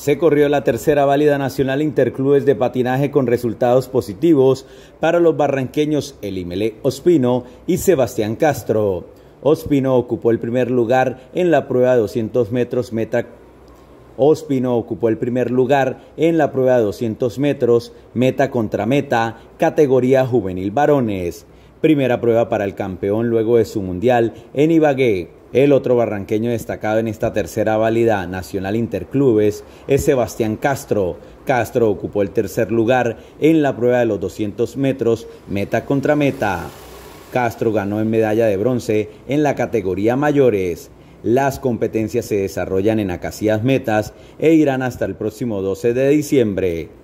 Se corrió la tercera válida nacional interclubes de patinaje con resultados positivos para los barranqueños Elimele Ospino y Sebastián Castro. Ospino ocupó el primer lugar en la prueba de 200 metros, meta contra meta, categoría juvenil varones. Primera prueba para el campeón luego de su mundial en Ibagué. El otro barranqueño destacado en esta tercera válida nacional interclubes es Sebastián Castro. Castro ocupó el tercer lugar en la prueba de los 200 metros, meta contra meta. Castro ganó en medalla de bronce en la categoría mayores. Las competencias se desarrollan en Acacías Metas e irán hasta el próximo 12 de diciembre.